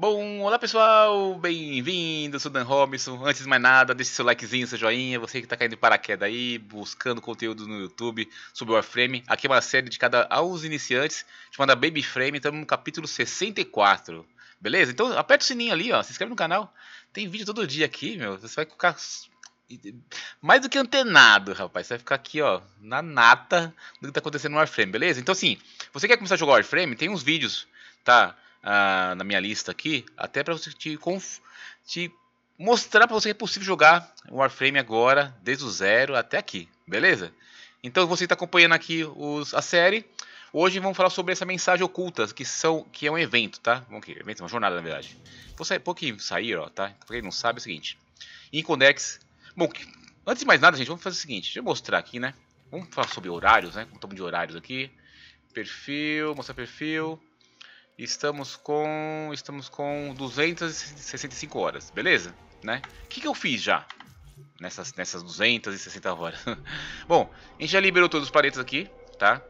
Bom, olá pessoal, bem-vindo, sou Dan Robinson. Antes de mais nada, deixe seu likezinho, seu joinha, você que está caindo de paraquedas aí, buscando conteúdo no YouTube sobre Warframe. Aqui é uma série dedicada aos iniciantes, chamada Baby Frame, estamos no capítulo 64, beleza? Então aperta o sininho ali, ó, se inscreve no canal, tem vídeo todo dia aqui, meu, você vai ficar mais do que antenado, rapaz. Você vai ficar aqui, ó, na nata do que está acontecendo no Warframe, beleza? Então assim, você quer começar a jogar Warframe, tem uns vídeos, tá? Na minha lista aqui, até para você te mostrar para você que é possível jogar o Warframe agora, desde o zero até aqui, beleza? Então você está acompanhando aqui a série. Hoje vamos falar sobre essa mensagem oculta, que é um evento, tá? Evento, uma jornada na verdade. Vou sair, pouquinho sair, ó, tá? Pra quem não sabe é o seguinte. Incondex. Bom, antes de mais nada, gente, vamos fazer o seguinte. Deixa eu mostrar aqui, né? Vamos falar sobre horários, né? Estamos de horários aqui. Perfil, mostrar perfil. Estamos com 265 horas, beleza? Né? O que eu fiz já nessas 260 horas? Bom, a gente já liberou todos os planetas aqui, tá?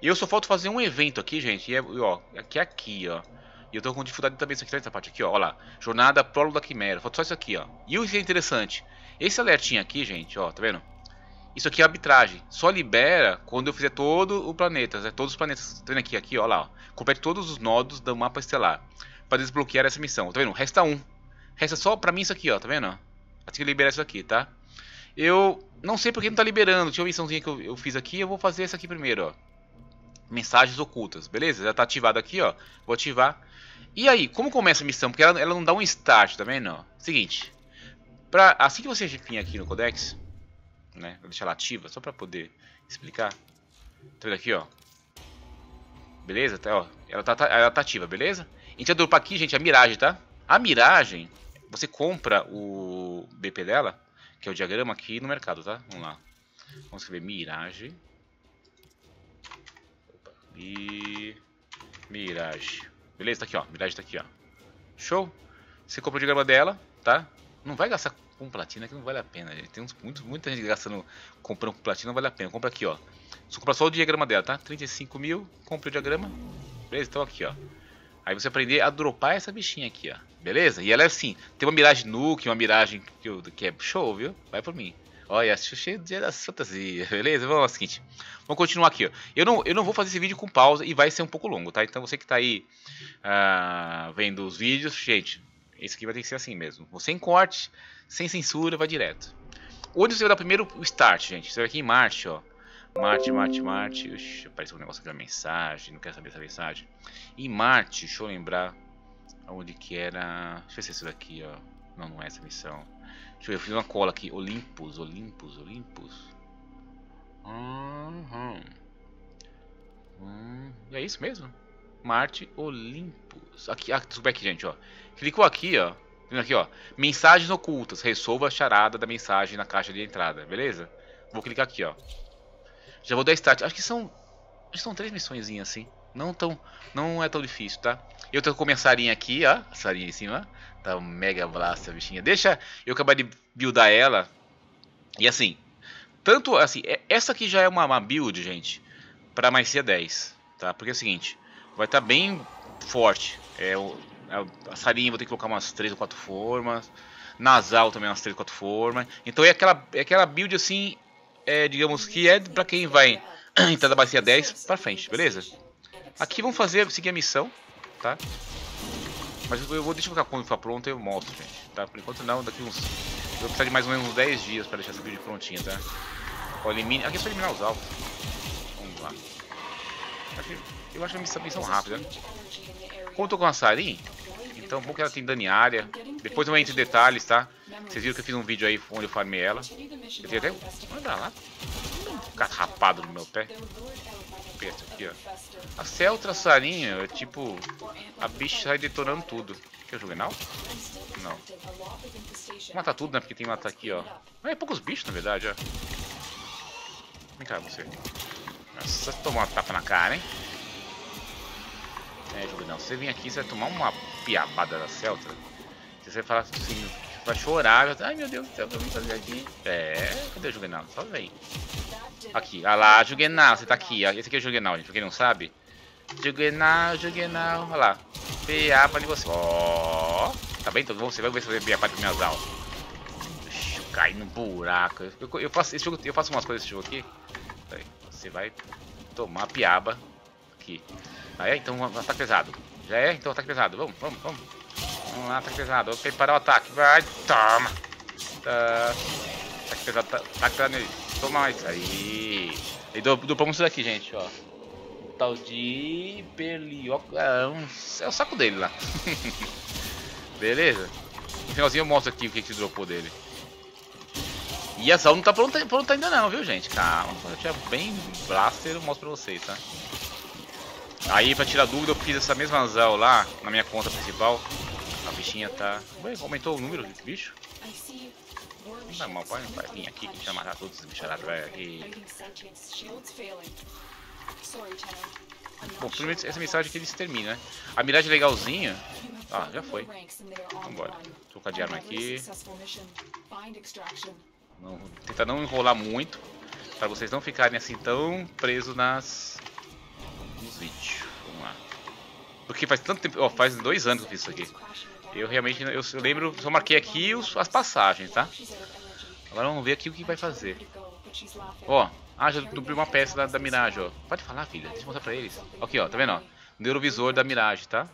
E eu só falta fazer um evento aqui, gente. E ó, aqui, ó. E eu tô com dificuldade também isso aqui, nessa parte aqui, ó. Ó lá, jornada prólogo da Quimera. Falta só isso aqui, ó. E o que é interessante, esse alertinho aqui, gente, ó, tá vendo? Isso aqui é arbitragem, só libera quando eu fizer todo o planeta, né? Todos os planetas, tá vendo aqui, ó lá, ó. Complete todos os nodos do mapa estelar para desbloquear essa missão, tá vendo? Resta um, resta só pra mim isso aqui, ó, tá vendo? Assim que liberar isso aqui, tá? Eu não sei porque não tá liberando, tinha uma missãozinha que eu fiz aqui, eu vou fazer essa aqui primeiro, ó. Mensagens ocultas, beleza? Já tá ativado aqui, ó, vou ativar. E aí, como começa a missão? Porque ela não dá um start, tá vendo? Seguinte, assim que você vir aqui no Codex, né? Vou deixar ela ativa só para poder explicar. Tá vendo aqui, ó? Beleza? Tá, ó. Ela tá ativa, beleza? A gente adorou aqui, gente, a miragem, tá? A miragem, você compra o BP dela, que é o diagrama aqui no mercado, tá? Vamos lá. Vamos escrever miragem. Opa. Miragem. Beleza? Tá aqui, ó. Miragem tá aqui, ó. Show? Você compra o diagrama dela, tá? Não vai gastar com platina que não vale a pena, gente. Tem muita gente gastando, comprando com platina, não vale a pena. Compra aqui, ó. Só compra só o diagrama dela, tá? 35 mil, compra o diagrama. Beleza? Então aqui, ó. Aí você aprender a dropar essa bichinha aqui, ó. Beleza? E ela é assim, tem uma miragem nuke, uma miragem que é show, viu? Vai por mim. Olha, cheio de fantasia, beleza? Vamos lá, seguinte. Vamos continuar aqui, ó. Eu não vou fazer esse vídeo com pausa e vai ser um pouco longo, tá? Então você que tá aí vendo os vídeos, gente, esse aqui vai ter que ser assim mesmo. Sem corte, sem censura, vai direto. Onde você vai dar primeiro o start, gente? Você vai aqui em Marte, ó. Marte. Oxi, apareceu um negócio aqui, uma mensagem. Não quero saber essa mensagem. Em Marte, deixa eu lembrar aonde que era. Deixa eu ver se é isso daqui, ó. Não, não é essa missão. Deixa eu ver, eu fiz uma cola aqui. Olympus. E é isso mesmo? Marte Olympus. Aqui, desculpa aqui, gente, ó. Clicou aqui, ó. Vendo aqui, ó. Mensagens ocultas. Resolva a charada da mensagem na caixa de entrada, beleza? Vou clicar aqui, ó. Já vou dar start. Acho que são três missõezinhas assim. Não é tão difícil, tá? Eu tô com minha sarinha aqui, ó. A sarinha em cima. Tá um mega blast, a bichinha. Deixa eu acabar de buildar ela. E assim, tanto assim, essa aqui já é uma build, gente, pra mais ser 10, tá? Porque é o seguinte, vai estar bem forte. A sarinha vou ter que colocar umas 3 ou 4 formas. Nasal também umas 3 ou 4 formas. Então é aquela build assim, digamos que é pra quem vai entrar da bacia 10 pra frente, beleza? Aqui vamos seguir a missão, tá? Mas eu vou deixar quando ficar pronto eu mostro, gente, tá? Por enquanto não, daqui uns... Eu vou precisar de mais ou menos uns 10 dias pra deixar essa build prontinha, tá? Ó, elimine... Aqui é só eliminar os alvos. Vamos lá. Eu acho que a missão rápida, né? Como eu tô com a Sarin, então bom que ela tem dano em área. Depois eu entro em detalhes, tá? Vocês viram que eu fiz um vídeo aí onde eu farmei ela. Eu tenho até... Olha lá. Um carrapado no meu pé. Perto aqui, ó. A Celtra Sarinha é tipo... A bicha sai detonando tudo. Quer jogar não? Não. Vou matar tudo, né? Porque tem que matar aqui, ó. Mas é poucos bichos, na verdade, ó. Vem cá, você. Nossa, tomar uma tapa na cara, hein? É, Julião, você vem aqui, você vai tomar uma piabada da Celtra. Você vai falar assim, vai chorar. Vai dizer, ai meu Deus do céu, eu vim fazer aqui. É, cadê o Julião? Só vem. Aqui, olha lá, Julião, você tá aqui. Esse aqui é o Julião, gente, pra quem não sabe. Juggernaut, Juggernaut. Olha lá. PA pra negociar. Ó. Tá bem? Então vamos ver se eu vou fazer PA 4 pro Miazal. Deixa eu cair no buraco. Eu faço esse jogo, eu faço umas coisas desse jogo aqui. Peraí, você vai tomar piaba aqui. Ah, é? Então ataque pesado. Já é? Então ataque pesado. Vamos. Vamos lá, ataque pesado. Vou preparar o ataque. Vai, toma. Tá. Ataque pesado, ataque pesado nele. Toma mais. Aí. E duplamos isso daqui, gente, ó. Tal de Berlioca. É o saco dele lá. Beleza? No finalzinho eu mostro aqui o que dropou dele. E essa aula não tá pronta ainda não, viu, gente? Calma, quando eu tiver bem blaster eu mostro pra vocês, tá? Aí, pra tirar dúvida, eu fiz essa mesma anzal lá, na minha conta principal. A bichinha tá... Ué, aumentou o número do bicho? Não dá mal, pai, não vai vir aqui que a gente vai matar todos os bicharados, vai aqui. Bom, primeiro essa mensagem aqui eles terminam, né? A miragem legalzinha... Ah, já foi. Vambora. Trocar de arma aqui. Tentar não enrolar muito, pra vocês não ficarem assim tão presos nos vídeos. Vamos lá. Porque faz tanto tempo, ó, faz 2 anos que eu fiz isso aqui. Eu realmente, eu lembro, só marquei aqui as passagens, tá? Agora vamos ver aqui o que vai fazer. Ó, já dupliquei uma peça da miragem, ó. Pode falar, filha, deixa eu mostrar pra eles. Aqui, ó, tá vendo, ó? Neurovisor da miragem, tá?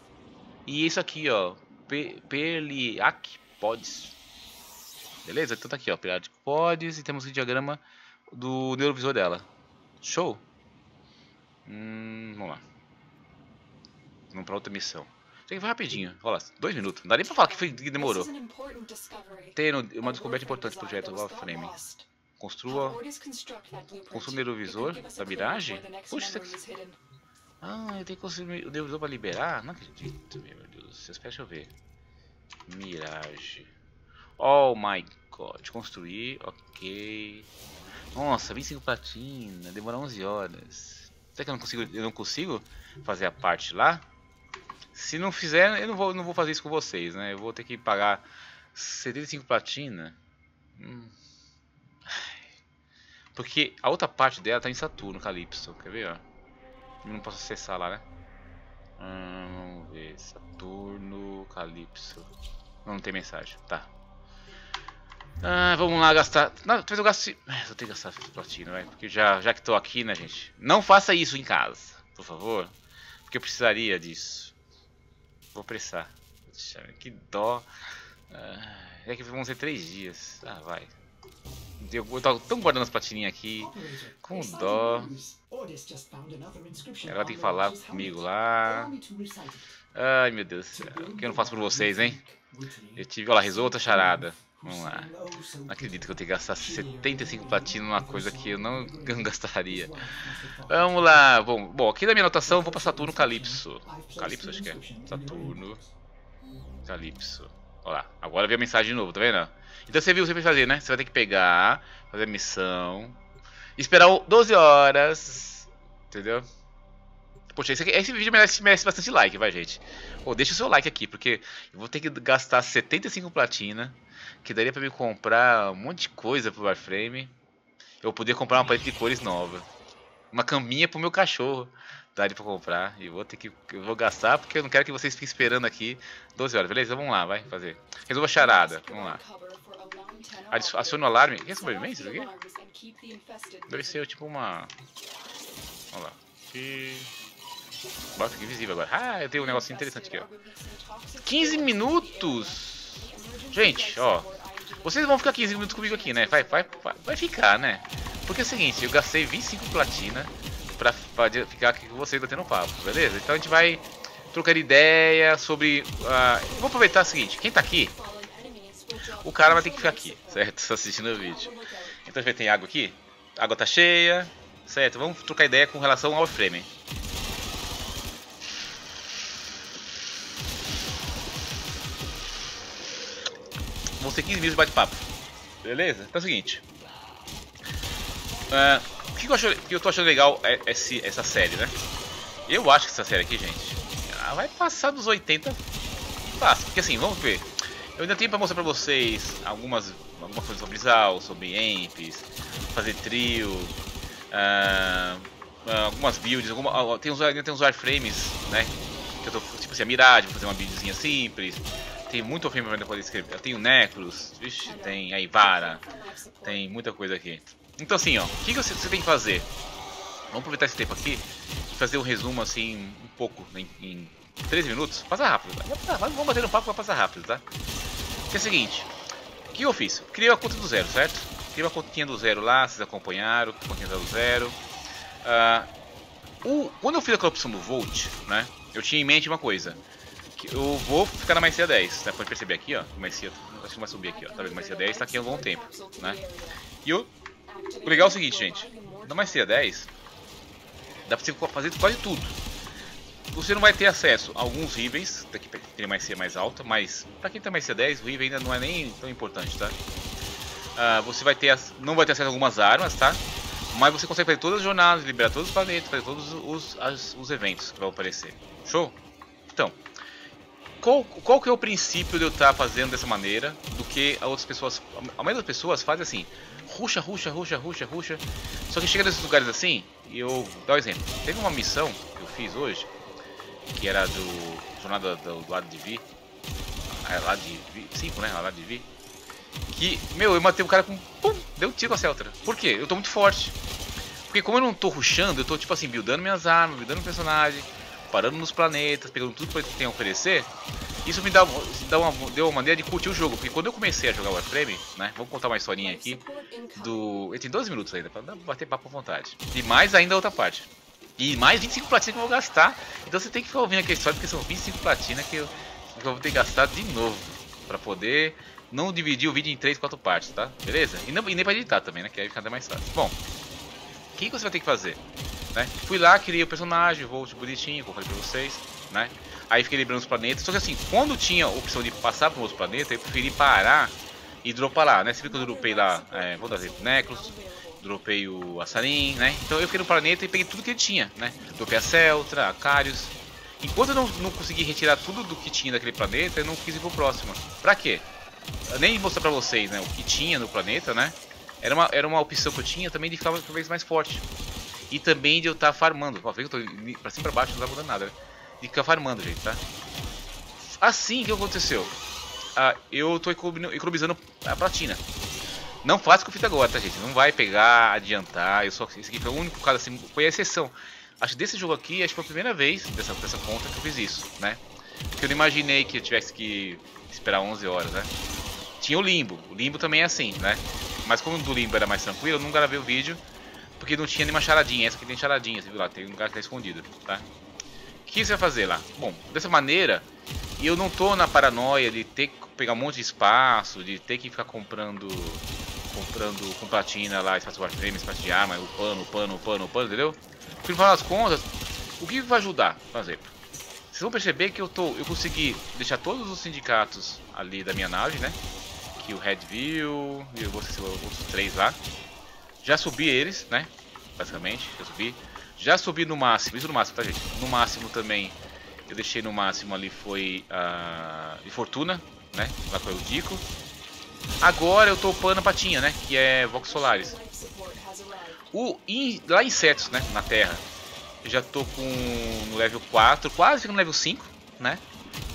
E isso aqui, ó, Perliac Pods. Beleza? Então tá aqui, ó, Perliac Pods, e temos o diagrama do neurovisor dela. Show? Vamos lá. Vamos pra outra missão. Tem que vai rapidinho, olha lá, 2 minutos. Não dá nem pra falar que demorou. Tendo uma descoberta importante do projeto Warframe. Construa o neurovisor da miragem. Puxa, você... Ah, eu tenho que conseguir o neurovisor pra liberar? Não acredito, meu Deus. Deixa eu ver. Mirage. Oh my god. Construir, ok. Nossa, 25 platina. Demora 11 horas. Será que eu não consigo fazer a parte lá? Se não fizer, eu não vou fazer isso com vocês, né? Eu vou ter que pagar 75 platina. Porque a outra parte dela tá em Saturno, Calypso. Quer ver, ó? Eu não posso acessar lá, né? Vamos ver. Saturno, Calypso. Não tem mensagem. Tá. Vamos lá gastar. Não, talvez eu gaste. Eu tenho que gastar platina, vai. Porque já que tô aqui, né, gente? Não faça isso em casa, por favor. Porque eu precisaria disso. Vou pressar. Que dó. É que vão ser 3 dias. Ah, vai. Eu tava tão guardando as platininhas aqui. Com dó. Ela tem que falar comigo lá. Ai, meu Deus do céu. O que eu não faço por vocês, hein? Eu tive. Olha lá, rezou outra charada. Vamos lá. Não acredito que eu tenho que gastar 75 platinas numa coisa que eu não gastaria. Vamos lá. Bom, aqui na minha anotação eu vou para Saturno Calypso. Calypso, acho que é. Saturno Calypso. Olha lá. Agora veio a mensagem de novo, tá vendo? Então você viu o que você vai fazer, né? Você vai ter que pegar, fazer a missão, esperar 12 horas. Entendeu? Poxa, esse vídeo merece bastante like, vai, gente. Oh, deixa o seu like aqui, porque eu vou ter que gastar 75 platina, que daria pra me comprar um monte de coisa pro Warframe. Eu poder comprar uma paleta de cores nova. Uma caminha pro meu cachorro. Daria pra comprar. E eu vou gastar, porque eu não quero que vocês fiquem esperando aqui 12 horas. Beleza? Vamos lá, vai fazer. Resolva a charada. Vamos lá. Aciona o alarme. Que é sobrevivência isso aqui? Deve ser tipo uma... Vamos lá. E... Bora, fica invisível agora. Ah, eu tenho um negocinho interessante aqui, ó. 15 minutos! Gente, ó. Vocês vão ficar 15 minutos comigo aqui, né? Vai ficar, né? Porque é o seguinte, eu gastei 25 platina pra ficar aqui com vocês batendo papo, beleza? Então a gente vai trocar ideia sobre... Vou aproveitar o seguinte, quem tá aqui, o cara vai ter que ficar aqui, certo? Só assistindo o vídeo. Então a gente vai ter água aqui. A água tá cheia, certo? Vamos trocar ideia com relação ao Warframe. Vão ser 15 minutos de bate-papo. Beleza? Então é o seguinte. O que eu tô achando legal é essa série, né? Eu acho que essa série aqui, gente, ela vai passar dos 80. Fácil. Porque assim, vamos ver. Eu ainda tenho pra mostrar pra vocês algumas coisas sobre Zal, sobre Amps, fazer trio. algumas builds, tem uns wireframes, né? Que eu tô, tipo assim, a miragem, vou fazer uma buildzinha simples. Tem muito frame pra poder escrever. Eu tenho Necros, vixe, tem a Ivara, tem muita coisa aqui. Então assim, ó, o que você tem que fazer? Vamos aproveitar esse tempo aqui e fazer um resumo assim, um pouco, em 13 minutos. Passa rápido, tá? Vamos bater um papo pra passar rápido, tá? Que é o seguinte, o que eu fiz? Criei uma conta do zero, certo? Criei uma continha do zero lá, vocês acompanharam, continha do zero. Quando eu fiz aquela opção do Volt, né, eu tinha em mente uma coisa. Que eu vou ficar na maestria 10, né? Pode perceber aqui, ó, maestria, acho que vai subir aqui, ó, tá vendo? Maestria 10 tá aqui há um bom tempo, né? E o legal é o seguinte, gente, na maestria 10, dá pra você fazer quase tudo. Você não vai ter acesso a alguns níveis, daqui pra ter maestria mais alta, mas pra quem tem maestria 10, o nível ainda não é nem tão importante, tá? Você vai ter, não vai ter acesso a algumas armas, tá? Mas você consegue fazer todas as jornadas, liberar todos os planetas, fazer todos os eventos que vão aparecer. Show? Então, qual que é o princípio de eu estar fazendo dessa maneira do que as outras pessoas... A maioria das pessoas faz assim, ruxa. Só que chega nesses lugares assim, e eu dá um exemplo. Teve uma missão que eu fiz hoje, que era do jornada do lado de Vi. Lado de Vi, 5, né? Lado de Vi. Que, meu, eu matei o cara com... Pum, deu um tiro com a Celtra. Por quê? Eu tô muito forte. Porque como eu não tô rushando, eu tô tipo assim, buildando minhas armas, buildando o personagem, parando nos planetas, pegando tudo que tem a oferecer. Isso me deu uma maneira de curtir o jogo. Porque quando eu comecei a jogar o Warframe, né? Vamos contar uma historinha aqui do... Ele tem 12 minutos ainda, pra bater papo à vontade. E mais ainda a outra parte. E mais 25 platinas que eu vou gastar. Então você tem que ficar ouvindo aqui a história, porque são 25 platinas que eu vou ter que gastar de novo. Pra poder... Não dividir o vídeo em 3, 4 partes, tá? Beleza? E nem pra editar também, né? Que aí fica até mais fácil. Bom, o que você vai ter que fazer? Né? Fui lá, criei o personagem, o Volt bonitinho, como eu falei pra vocês, né? Aí fiquei liberando os planetas. Só que assim, quando tinha a opção de passar para um outro planeta, eu preferi parar e dropar lá, né? Você viu que eu dropei lá, vou dar exemplo, Necros, dropei o Assarim, né? Então eu fiquei no planeta e peguei tudo que ele tinha, né? Dropei a Celtra, a Carius. Enquanto eu não consegui retirar tudo do que tinha daquele planeta, eu não quis ir pro próximo. Pra quê? Eu nem mostrar pra vocês, né, o que tinha no planeta, né? Era uma opção que eu tinha também de ficar talvez mais forte. E também de eu estar farmando. Ó, vê que eu tô pra cima e pra baixo, não tá mudando nada, né? De ficar farmando, gente, tá? Assim, que aconteceu? Eu tô economizando a platina. Não faço o que eu fiz agora, tá, gente? Não vai pegar, adiantar. Esse aqui foi o único caso, assim, foi a exceção. Acho que desse jogo aqui, acho que foi a primeira vez dessa conta que eu fiz isso, né? Porque eu não imaginei que eu tivesse que esperar 11 horas, né? Tinha o Limbo. O Limbo também é assim, né? Mas como o do Limbo era mais tranquilo, eu não gravei o vídeo. Porque não tinha nenhuma charadinha. Essa aqui tem charadinha, você viu lá? Tem um lugar que tá escondido, tá? O que você vai fazer lá? Bom, dessa maneira, eu não tô na paranoia de ter que pegar um monte de espaço, de ter que ficar comprando com platina lá, espaço de warframe, espaço de arma, o pano, entendeu? Porque no final das contas, o que vai ajudar, por exemplo? Vocês vão perceber que eu consegui deixar todos os sindicatos ali da minha nave, né? Que o Redview e eu vou esquecer os outros 3 lá. Já subi eles, né? Basicamente, eu subi. Já subi no máximo, isso no máximo, tá, gente? No máximo também, eu deixei no máximo ali foi a Fortuna, né? Lá foi o Dico. Agora eu tô upando a patinha, né? Que é Vox Solaris. Lá em Cetos, né? Na Terra. Eu já tô no level 4, quase no level 5, né?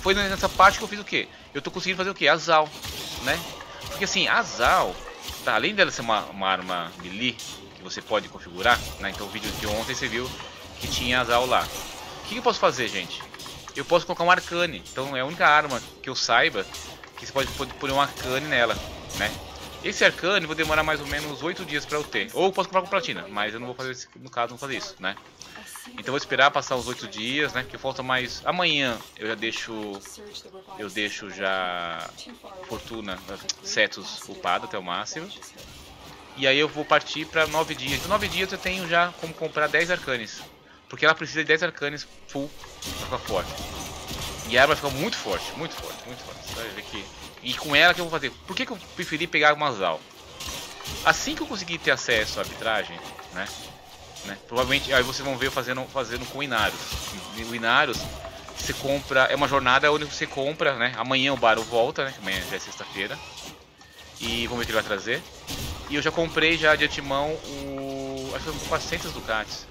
Foi nessa parte que eu fiz o quê? Eu tô conseguindo fazer o quê? Azal, né? Porque assim, Azal, tá? Além dela ser uma arma melee que você pode configurar, né? Então o vídeo de ontem você viu que tinha Azal lá. O que eu posso fazer, gente? Eu posso colocar um Arcane. Então é a única arma que eu saiba que você pode pôr um Arcane nela, né? Esse Arcane vou demorar mais ou menos 8 dias pra eu ter. Ou eu posso comprar com platina, mas eu não vou fazer isso, no caso não vou fazer isso, né? Então vou esperar passar os 8 dias, né? Porque falta mais... Amanhã eu já deixo... Eu deixo já... Fortuna, Cetos upada até o máximo. E aí eu vou partir pra 9 dias. Então 9 dias eu tenho já como comprar 10 Arcanes. Porque ela precisa de 10 Arcanes full pra ficar forte. E a arma fica muito forte, muito forte, muito forte. Você vai ver que... E com ela que eu vou fazer. Por que eu preferi pegar uma Azal? Assim que eu conseguir ter acesso à arbitragem, né? Provavelmente aí vocês vão ver eu fazendo com Inarius. O Inarius você compra, é uma jornada onde você compra, né? Amanhã o Baro volta, né? Amanhã já é sexta-feira. E vamos ver o que ele vai trazer. E eu já comprei já de antemão acho que 400 Ducatis.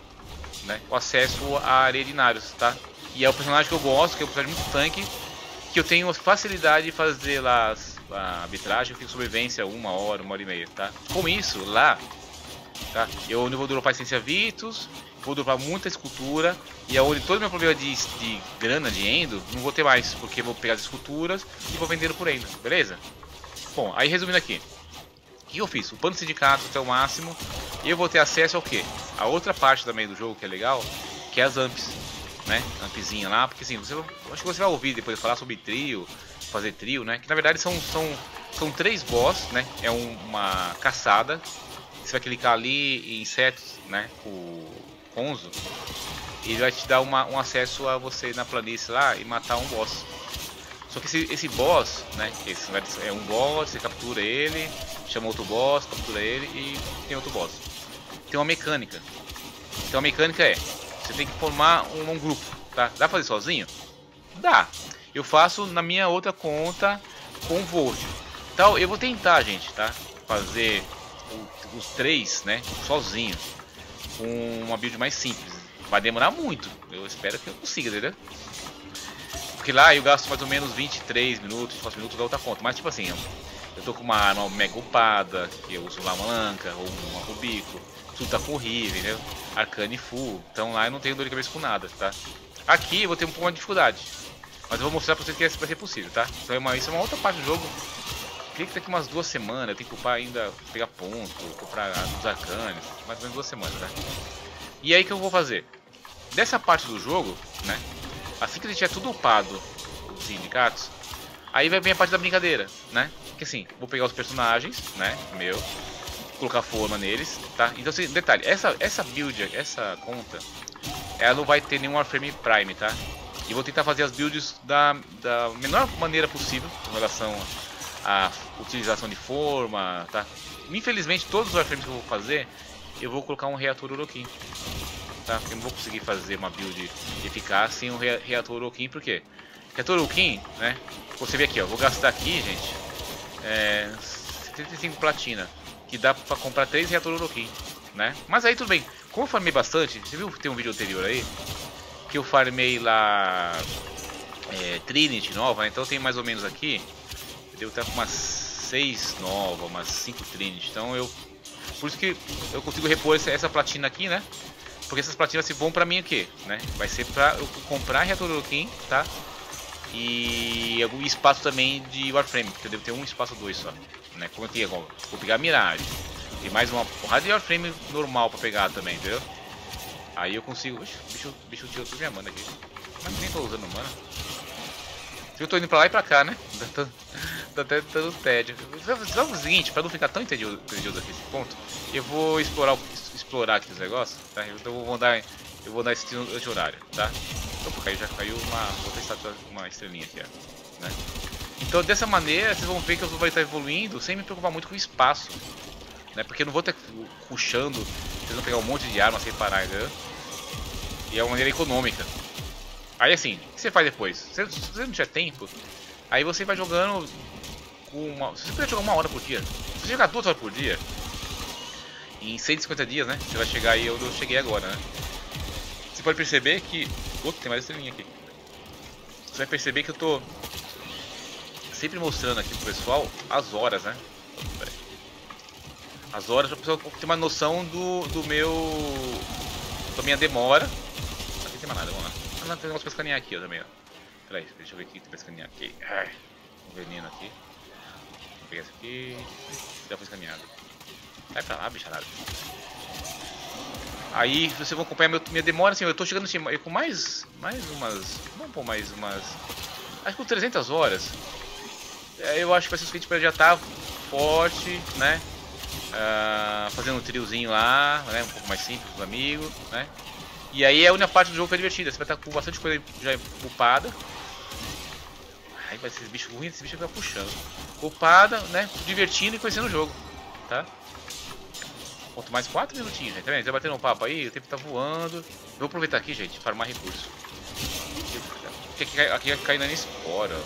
né? O acesso a aredinários, tá? E é o personagem que eu gosto, que é um personagem muito tanque, que eu tenho facilidade de fazer lá a arbitragem, eu fico sobrevivência uma hora e meia, tá? Com isso, lá, tá? Eu não vou dropar essência Vitus, vou dropar muita escultura, e é onde todo o meu problema de grana, de endo, não vou ter mais, porque vou pegar as esculturas e vou vendendo por endo, beleza? Bom, aí resumindo aqui, o que eu fiz? O pano sindicato até o máximo, e eu vou ter acesso ao quê? A outra parte também do jogo que é legal, que é as amps, né? Ampzinha lá, porque assim, você, acho que você vai ouvir depois falar sobre trio, fazer trio, né? Que na verdade são três boss, né? É uma caçada, você vai clicar ali em insetos, né? O Conzo, ele vai te dar um acesso a você na planície lá e matar um boss. Só que esse boss, né? Esse é um boss, você captura ele, chama outro boss, captura ele e tem outro boss. Tem uma mecânica. Então a mecânica é, você tem que formar um grupo, tá? Dá pra fazer sozinho? Dá. Eu faço na minha outra conta com o Volt. Então, eu vou tentar, gente, tá? Fazer os três, né? Sozinho. Com uma build mais simples. Vai demorar muito. Eu espero que eu consiga, entendeu? Porque lá eu gasto mais ou menos 23 minutos, 24 minutos da outra conta. Mas, tipo assim, eu tô com uma arma mega upada, que eu uso lá uma lanca ou uma rubico. Tudo tá com horrível, entendeu? Arcane full. Então lá eu não tenho dor de cabeça com nada, tá? Aqui eu vou ter um pouco mais de dificuldade. Mas eu vou mostrar pra vocês que vai ser possível, tá? Então isso é uma outra parte do jogo. Creio que daqui umas 2 semanas eu tenho que upar ainda, pegar ponto, comprar os arcanes, mais ou menos 2 semanas, né? E aí que eu vou fazer? Dessa parte do jogo, né? Assim que ele tiver tudo upado, os sindicatos, aí vai vir a parte da brincadeira, né? Que assim, vou pegar os personagens, né? Meu, colocar forma neles, tá? Então, assim, detalhe, essa build, essa conta, ela não vai ter nenhum Warframe Prime, tá? E vou tentar fazer as builds da menor maneira possível em relação à utilização de forma, tá? Infelizmente todos os warframes que eu vou fazer, eu vou colocar um reator Orokin, tá? Porque eu não vou conseguir fazer uma build eficaz sem um reator Orokin, por quê? Reator Orokin, né? Você vê aqui, ó, vou gastar aqui, gente, 75 platina, que dá pra comprar 3 reator Orokin, né? Mas aí tudo bem, como eu farmei bastante, você viu que tem um vídeo anterior aí? Que eu farmei lá Trinity nova, né? Então tem mais ou menos aqui, eu devo estar com umas 6 novas, umas 5 Trinity, então por isso que eu consigo repor essa platina aqui, né? Porque essas platinas se vão pra mim aqui, né? Vai ser pra eu comprar reator Orokin, tá? E algum espaço também de Warframe, porque eu devo ter um espaço 2 só, né? Como eu tenho agora, vou pegar a Mirage, tem mais uma porrada de Warframe normal pra pegar também, entendeu? Aí eu consigo. Oxe, bicho tirou toda minha mana aqui. Mas nem tô usando mana. Eu tô indo pra lá e pra cá, né? Tá até dando tédio. Vamos o seguinte, pra não ficar tão entedioso aqui nesse ponto, eu vou explorar aqui os negócios, tá? Então eu vou andar esse tiro de horário, tá? Opa, já caiu uma outra estátua, uma estrelinha aqui, ó, né? Então dessa maneira vocês vão ver que eu vou estar evoluindo sem me preocupar muito com o espaço, né? Porque eu não vou estar puxando, vocês vão pegar um monte de arma sem parar, entendeu? E é uma maneira econômica. Aí assim, o que você faz depois? Se você não tiver tempo, aí você vai jogando se você puder jogar 1 hora por dia, se você jogar 2 horas por dia, em 150 dias, né? Você vai chegar aí onde eu cheguei agora, né? Você pode perceber que... Opa, tem mais estrelinha aqui. Você vai perceber que eu tô sempre mostrando aqui pro pessoal as horas, né? As horas para o pessoal ter uma noção da minha demora. Aqui não tem mais nada, vamos lá. Ah, não, tem um negócio pra escanear aqui, ó, também, ó. Peraí, deixa eu ver aqui, tem pra escanear aqui. Ai, um veneno aqui. Vou pegar isso aqui. Já foi escaneado. Sai pra lá, bicharada. Aí vocês vão acompanhar minha demora, assim, eu tô chegando assim, com mais umas... Vamos pôr mais umas... Acho que com 300 horas. Eu acho que vai ser o seguinte, pra já tá forte, né? Fazendo um triozinho lá, né? Um pouco mais simples com os amigos, né? E aí é a única parte do jogo que é divertida. Você vai estar com bastante coisa já upada. Ai, mas esses bichos ruins, esse bicho vai puxando. Upada, né? Divertindo e conhecendo o jogo, tá? Quanto mais 4 minutinhos, gente. Tá vendo? Tá batendo um papo aí, o tempo tá voando. Eu vou aproveitar aqui, gente, farmar recurso. Aqui vai cair nanispora.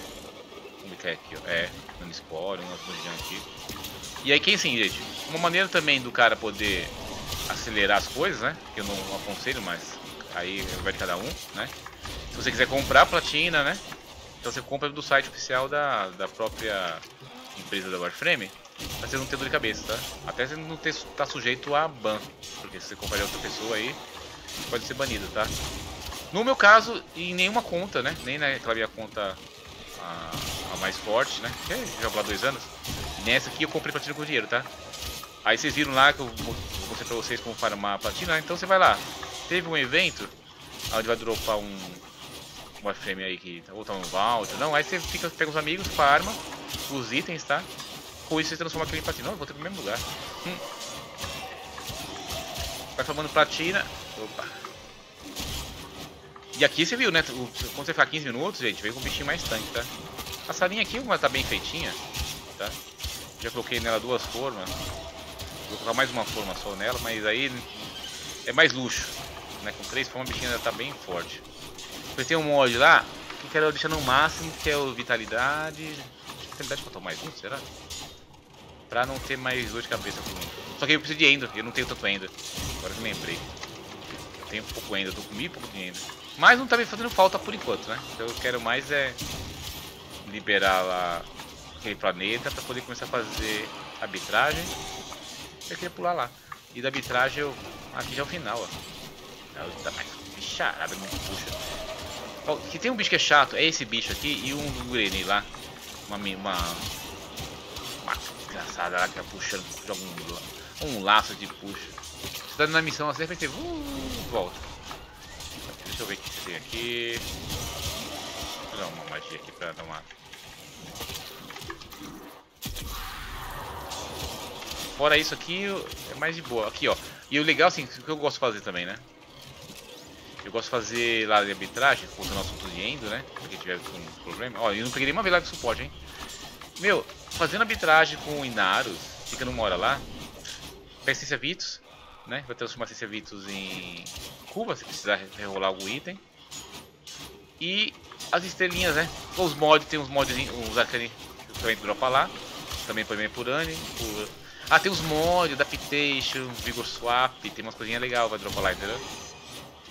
Como que é aqui, ó? É, nanispora, uma coisinha aqui. E aí que assim, gente, uma maneira também do cara poder acelerar as coisas, né, que eu não aconselho, mas aí vai de cada um, né? Se você quiser comprar a platina, né? Então você compra do site oficial da própria empresa da Warframe, pra você não ter dor de cabeça, tá? Até você não tá sujeito a ban, porque se você comprar de outra pessoa aí, você pode ser banido, tá? No meu caso, em nenhuma conta, né? Nem naquela minha conta a mais forte, né? Que jogo lá 2 anos. Nessa aqui eu comprei platina com dinheiro, tá? Aí vocês viram lá que eu mostrei pra vocês como farmar a platina. Então você vai lá. Teve um evento onde vai dropar um Warframe aí que ou tá um vault, não. Aí você pega os amigos, farma os itens, tá? Com isso você transforma aquele em platina. Não, eu vou ter pro mesmo lugar. Vai formando platina. Opa. E aqui você viu, né? Quando você ficar 15 minutos, gente, vem com um bichinho mais tanque, tá? A salinha aqui ela tá bem feitinha, tá? Já coloquei nela 2 formas. Vou colocar mais uma forma só nela, mas aí é mais luxo, né? Com 3 formas a bichinha ainda tá bem forte. Depois tem um mod lá que eu quero deixar no máximo, que é o vitalidade. Vitalidade faltou mais um, será? Pra não ter mais dor de cabeça comigo. Só que eu preciso de Ender, eu não tenho tanto Ender. Agora que eu lembrei. Eu tenho pouco Ender, eu tô com 1000 e pouco de Ender. Mas não tá me fazendo falta por enquanto, né? Então eu quero mais é liberar lá aquele planeta pra poder começar a fazer arbitragem. Eu queria pular lá. E da arbitragem eu... Aqui já é o final, ó. Tá mais bicharada, muito puxa. Ó, que tem um bicho que é chato, é esse bicho aqui e um Grenny lá. Uma engraçada lá que tá puxando, joga um laço de puxa. Você tá na missão assim, você volta. Deixa eu ver o que tem aqui. Vou dar uma magia aqui pra dar uma... Fora isso aqui, é mais de boa. Aqui, ó. E o legal, assim, o que eu gosto de fazer também, né? Eu gosto de fazer lá de arbitragem, voltando ao assunto de Endo, né? Porque tiver um problema. Ó, eu não peguei nenhuma vez lá de suporte, hein? Meu, fazendo arbitragem com o Inarus, fica numa hora lá. Pega essência Vitus, né? Vai transformar essência Vitus em Cuba, se precisar rerolar algum item. E as estrelinhas, né? Os mods, tem uns mods, uns arcanes que também dropa lá. Também põe bem por Anne, por... Ah, tem os mods, Adaptation, Vigor Swap, tem umas coisinhas legais, vai dropar lá, entendeu?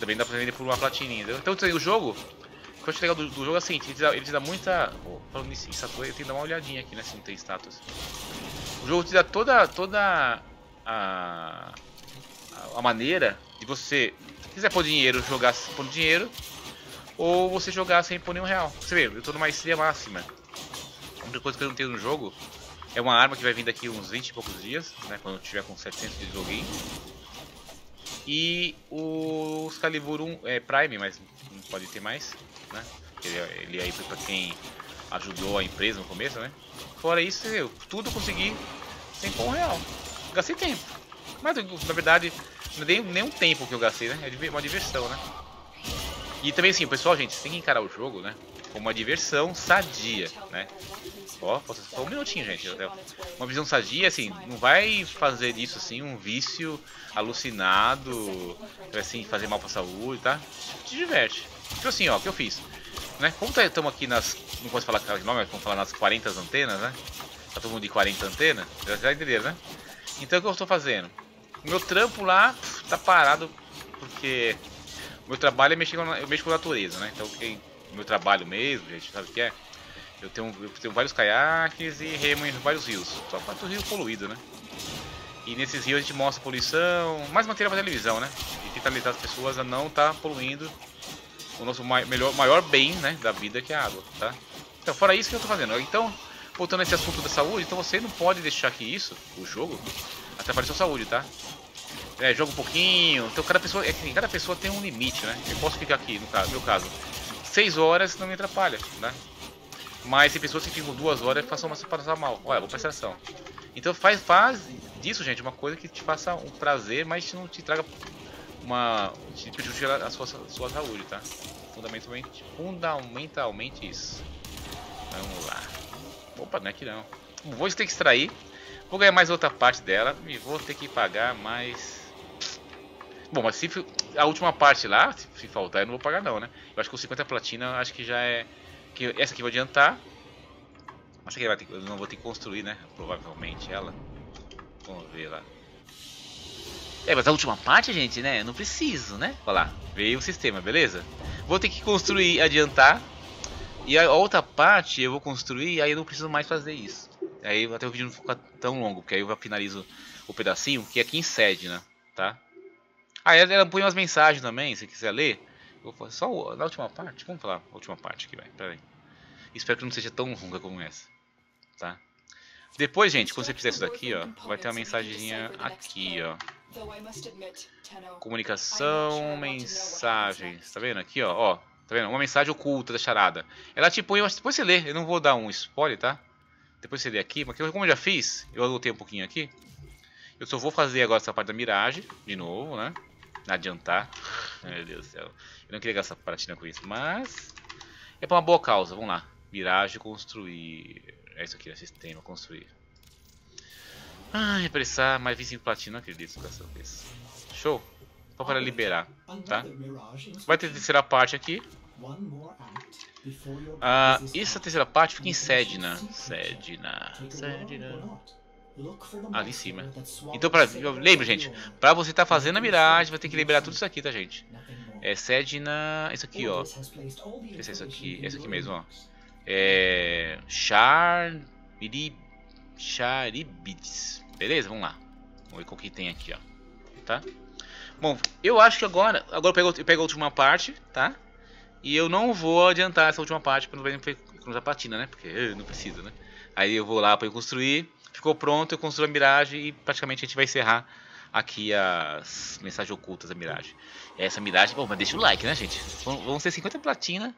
Também dá pra vender por uma platininha, entendeu? Então o jogo, o que eu acho legal do jogo é assim, ele te dá muita... Oh, falando nisso, eu tenho que dar uma olhadinha aqui, né, se não tem status. O jogo te dá toda a maneira de você, se quiser pôr dinheiro, jogar por dinheiro, ou você jogar sem pôr nenhum real. Você vê, eu tô numa estreia máxima. A única coisa que eu não tenho no jogo... É uma arma que vai vir daqui uns 20 e poucos dias, né? Quando eu tiver com 700 de joguinho. E o Excalibur 1 é Prime, mas não pode ter mais, né? Ele aí foi pra quem ajudou a empresa no começo, né? Fora isso, eu tudo consegui sem pôr um real. Gastei tempo. Mas na verdade, não dei nenhum tempo que eu gastei, né? É uma diversão, né? E também assim, pessoal, gente, você tem que encarar o jogo, né? Como uma diversão sadia, né? Ó, só um minutinho, gente. Uma visão sadia, assim, não vai fazer disso, assim, um vício alucinado, assim, fazer mal pra saúde, tá? Te diverte. Tipo assim, ó, o que eu fiz, né? Como estamos aqui nas... Não posso falar aquelas nomes, mas vamos falar nas 40 antenas, né? Tá todo mundo de 40 antenas? Já entenderam, né? Então, o que eu estou fazendo? O meu trampo lá tá parado, porque... O meu trabalho é mexer com a natureza, né? Então, quem... O meu trabalho mesmo, gente, sabe o que é? Eu tenho vários caiaques e remo em vários rios. Só para o rio poluído, né? E nesses rios a gente mostra poluição, mais material para televisão, né? E tentar alertar as pessoas a não estar poluindo o nosso maior bem, né? Da vida, que é a água, tá? Então, fora isso que eu tô fazendo. Então, voltando a esse assunto da saúde, então você não pode deixar que isso, o jogo, atrapalhe sua saúde, tá? É, joga um pouquinho. Então, cada pessoa tem um limite, né? Eu posso ficar aqui, no meu caso, 6 horas não me atrapalha, né? Mas tem pessoas que ficam 2 horas e passam uma separação mal. Olha, vou prestar atenção. Então faz disso, gente, uma coisa que te faça um prazer, mas não te traga uma... te prejudica a sua saúde, tá? Fundamentalmente isso. Vamos lá. Opa, não é aqui não. Vou ter que extrair. Vou ganhar mais outra parte dela e vou ter que pagar mais... Bom, mas se a última parte lá, se faltar, eu não vou pagar não, né? Eu acho que com 50 platina, acho que já é... Que essa aqui vai adiantar. Acho que eu não vou ter que construir, né? Provavelmente ela. Vamos ver lá. É, mas a última parte, gente, né? Eu não preciso, né? Olha lá, veio o sistema, beleza? Vou ter que construir, adiantar. E a outra parte eu vou construir, aí eu não preciso mais fazer isso. Aí até o vídeo não fica tão longo, porque aí eu finalizo o pedacinho, que é aqui em sede, né? Tá? Aí ela põe umas mensagens também, se quiser ler. Eu vou só na última parte, vamos falar a última parte aqui, velho. Pera aí. Espero que não seja tão longa como essa, tá? Depois, gente, quando você fizer isso daqui, ó, vai ter uma mensagenzinha aqui, ó. Comunicação, mensagens, tá vendo aqui, ó, tá vendo? Uma mensagem oculta da charada. Ela te põe, mas depois você lê, eu não vou dar um spoiler, tá? Depois você lê aqui, mas como eu já fiz, eu anotei um pouquinho aqui. Eu só vou fazer agora essa parte da miragem, de novo, né? Adiantar. Meu Deus do céu. Eu não queria gastar pratina com isso, mas... é pra uma boa causa, vamos lá. Miragem, construir... é isso aqui, é sistema, construir. Ah, repressar, mais 25 platina, acredito, caçando isso. Show. Só para liberar, tá? Vai ter a terceira parte aqui. Ah, essa terceira parte fica em Sedna. Ali em cima. Então, lembra, gente, pra você tá fazendo a miragem, vai ter que liberar tudo isso aqui, tá, gente? É Sedna, isso aqui, ó. Isso aqui mesmo, ó. É... Charibides. Beleza? Vamos lá. Vamos ver o que tem aqui, ó. Tá? Bom, eu acho que agora... eu pego a última parte, tá? E eu não vou adiantar essa última parte pra não usar platina, né? Porque eu não preciso, né? Aí eu vou lá pra eu construir. Ficou pronto, eu construo a miragem. E praticamente a gente vai encerrar aqui as mensagens ocultas da miragem. Essa miragem... bom, mas deixa o like, né, gente? Vão ser 50 platina.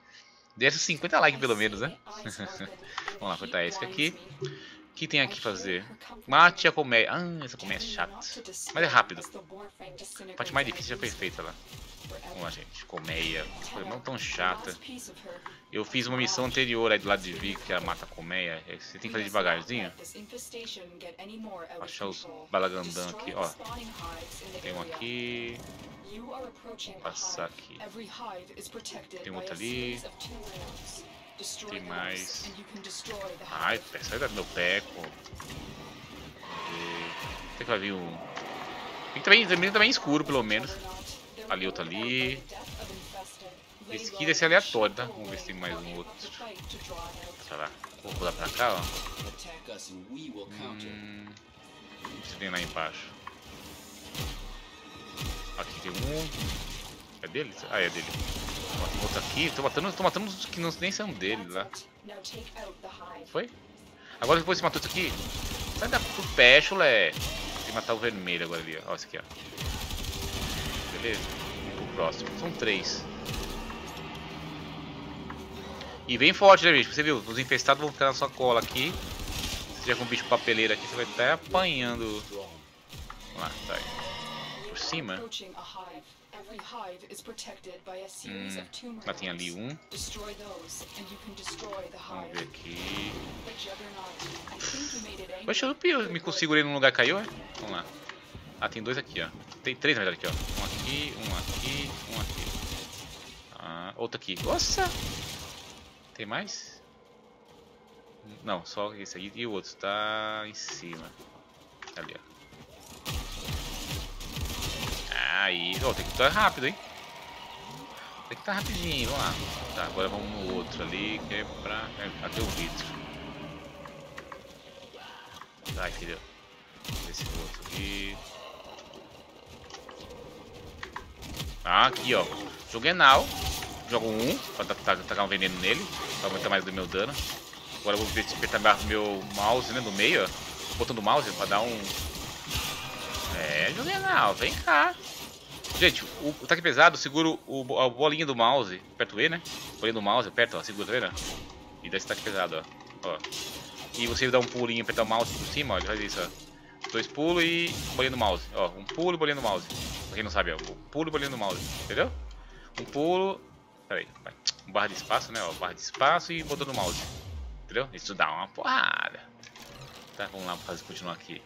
Deixa 50 likes pelo menos, né? Vamos lá, cortar esse aqui. O que tem aqui fazer? Mate a colmeia. Ah, essa colmeia é chata. Mas é rápido. A parte mais difícil já foi feita lá. Vamos lá, gente. Colmeia. Coisa não tão chata. Eu fiz uma missão anterior aí do lado de Vic, que era mata a colmeia. Você tem que fazer devagarzinho. Achar os balagandã aqui, ó. Tem um aqui. Vou passar aqui. Tem outro ali. Tem mais. Ai, sai do meu pé, pô. Tem que vai vir um. Tem também escuro, pelo menos. Ali, outro ali. Esse aqui deve ser aleatório, tá? Vamos ver se tem mais um outro. Tá lá. Vou pular pra cá, ó. O que tem lá embaixo? Aqui tem um. É dele? Ah, é dele. Outro aqui. Tô matando os que nem são dele lá. Foi? Agora depois que matou isso aqui. Sai do pé, chulé. Tem que matar o vermelho agora ali. Ó, esse aqui, ó. Beleza? Vamos pro próximo. São três. E bem forte, né, bicho? Você viu? Os infestados vão ficar na sua cola aqui. Se tiver com um bicho papeleiro aqui, você vai estar apanhando. Vamos lá, tá aí. Por cima. Lá tem ali um. Vamos ver aqui. Poxa, eu me segurei num lugar, caiu, é? Vamos lá. Ah, tem dois aqui, ó. Tem três na verdade aqui, ó. Um aqui, um aqui, um aqui. Ah, outro aqui. Nossa! Tem mais? Não, só esse aí. E o outro tá em cima. Ali, ó. Aí, ó, tem que estar rápido, hein? Tem que estar rapidinho, vamos lá. Tá, agora vamos no outro ali, que é pra... aqui é o vidro. Ai, filho. Esse outro aqui. Ah, aqui, ó. Joguei now. Jogo um, pra tacar um veneno nele, pra aumentar mais do meu dano. Agora eu vou despertar meu mouse, né, no meio, ó. O botão do mouse, pra dar um... é, joguei now, vem cá. Gente, o ataque pesado, seguro a bolinha do mouse, aperta o E, né? Bolinha do mouse, aperta, ó, segura, tá vendo? E dá esse ataque pesado, ó. E você dá um pulinho, apertar o mouse por cima, ó, ele faz isso, ó. Dois pulos e bolinha do mouse, ó. Um pulo e bolinha do mouse. Pra quem não sabe, ó, um pulo e bolinha do mouse, entendeu? Um pulo, peraí, vai. Um barra de espaço, né, ó, barra de espaço e botão do mouse, entendeu? Isso dá uma porrada. Tá, vamos lá, fazer continuar aqui.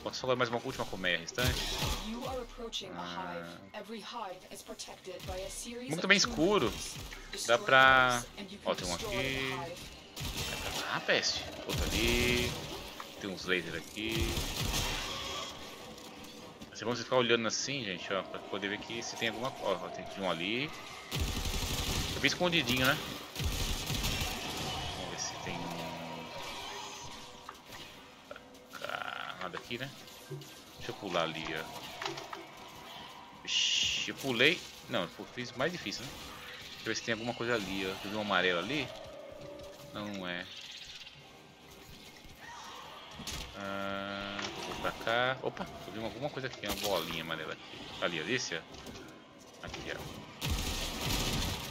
Posso falar mais uma última colmeia restante? Muito bem escuro. Dá pra... ó, tem um aqui. Ah, peste. Outro ali. Tem uns lasers aqui. Vocês vão ficar olhando assim, gente, ó, pra poder ver que se tem alguma coisa. Ó, tem um ali. Eu vi escondidinho, né? Vamos ver se tem um... Ah, nada aqui, né? Deixa eu pular ali, ó. Vixi, eu pulei... Não, eu fiz mais difícil, né? Deixa eu ver se tem alguma coisa ali, ó. Eu vi um amarelo ali. Não é. Ah, vou pra cá. Opa, eu vi alguma coisa aqui, uma bolinha amarela aqui. Ali, Alicia? Aqui, ó.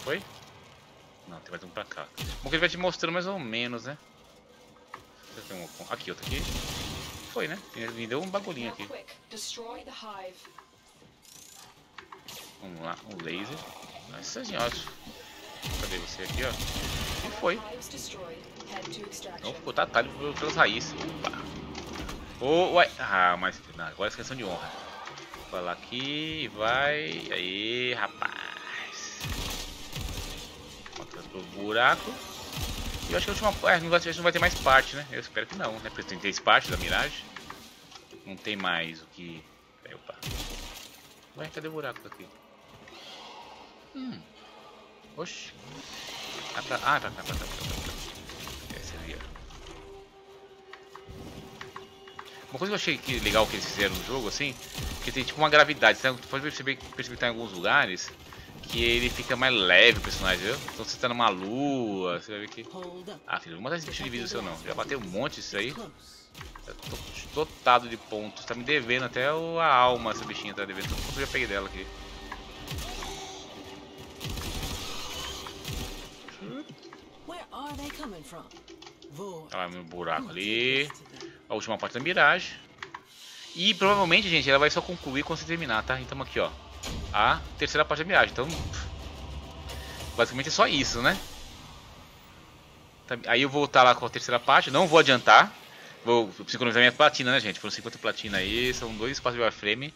Foi? Não, tem mais um pra cá. Bom que ele vai te mostrando mais ou menos, né? Aqui, outro aqui. Foi, né? Ele me deu um bagulhinho aqui. Vamos lá, um laser. Nossa senhora. Cadê você aqui, ó? E foi. Opa, tá atalho pelas raízes. Opa. Oh, uai. Ah, mas não, agora é questão de honra. Vai lá aqui, vai. Aí, rapaz. Bota pro buraco. E eu acho que a última parte. Não vai ter mais parte, né? Eu espero que não, né? Porque tem 3 partes da miragem. Não tem mais o que. Peraí, opa. Ué, cadê o buraco daqui? Oxi. Ah, pra cá, pra cá. Essa ali, ó. Uma coisa que eu achei que legal que eles fizeram no jogo, assim, que tem tipo uma gravidade, você pode perceber que tá em alguns lugares que ele fica mais leve o personagem, viu? Então se você tá numa lua, você vai ver que... Ah, filho, não vou matar esse bicho de vidro seu não, já bateu um monte disso aí. Eu tô dotado de pontos, tá me devendo até a alma, essa bichinha tá devendo, então eu já peguei dela aqui. Olha lá, meu buraco ali. A última parte da miragem. E provavelmente, gente, ela vai só concluir quando você terminar, tá? Então aqui, ó. A terceira parte da miragem. Então, basicamente é só isso, né? Aí eu vou voltar lá com a terceira parte. Não vou adiantar. Vou sincronizar minha platina, né, gente? Foram 50 platina aí. São 2 espaços de wireframe.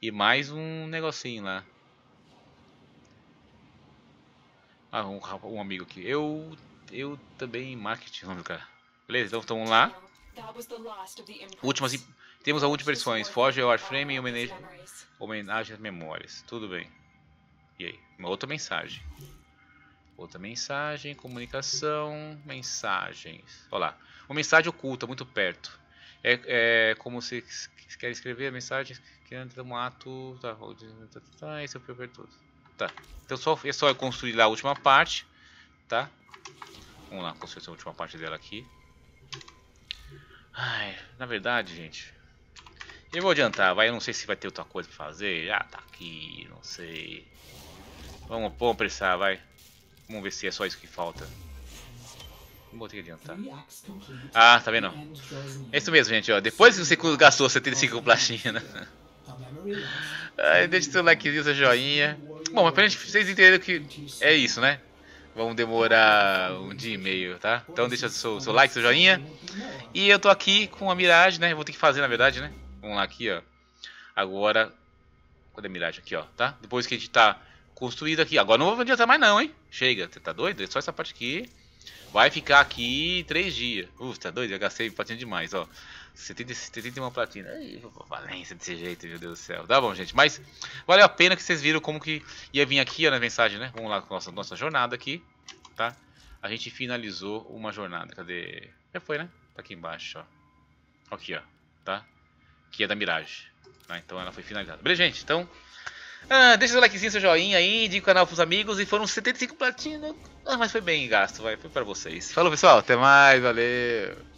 E mais um negocinho lá. Ah, um amigo aqui. Eu também marketing, nome do cara. Beleza? Então vamos lá. Últimas, temos as últimas versões. Forge, Warframe e homenagem às memórias. Tudo bem. E aí? Uma outra mensagem. Outra mensagem. Comunicação. Mensagens. Olha lá. Uma mensagem oculta, muito perto. É como se quer escrever a mensagem que antes de um ato. Tá, esse é o pior de todos. Tá. Então é só construir lá a última parte. Tá? Vamos lá, construir a última parte dela aqui. Ai, na verdade, gente, eu vou adiantar, vai, eu não sei se vai ter outra coisa pra fazer, já tá aqui, não sei. Vamos apressar, vai. Vamos ver se é só isso que falta. Vou ter que adiantar. Ah, tá vendo? É isso mesmo, gente, ó, depois que você gastou 75 platina. Ai, deixa seu likezinho, seu joinha. Bom, mas pra gente, vocês entenderam que é isso, né? Vamos demorar um dia e meio, tá? Então deixa seu like, seu joinha. E eu tô aqui com a miragem, né? Vou ter que fazer, na verdade, né? Vamos lá aqui, ó. Agora... Cadê a miragem? Aqui, ó, tá? Depois que a gente tá construído aqui. Agora não vou adiantar mais não, hein? Chega, você tá doido? É só essa parte aqui. Vai ficar aqui 3 dias. Tá doido? Eu gastei platina demais, ó. 71 platina. Ai, valência desse jeito, meu Deus do céu. Tá bom, gente. Mas valeu a pena que vocês viram como que ia vir aqui, ó, na mensagem, né? Vamos lá com a nossa jornada aqui, tá? A gente finalizou uma jornada. Cadê? Já foi, né? Tá aqui embaixo, ó. Aqui, ó. Tá? Que é da miragem. Tá? Então ela foi finalizada. Beleza, gente? Então... deixa seu likezinho, seu joinha aí, indica o canal pros amigos. E foram 75 platina. Mas foi bem gasto, vai. Foi pra vocês. Falou, pessoal. Até mais. Valeu.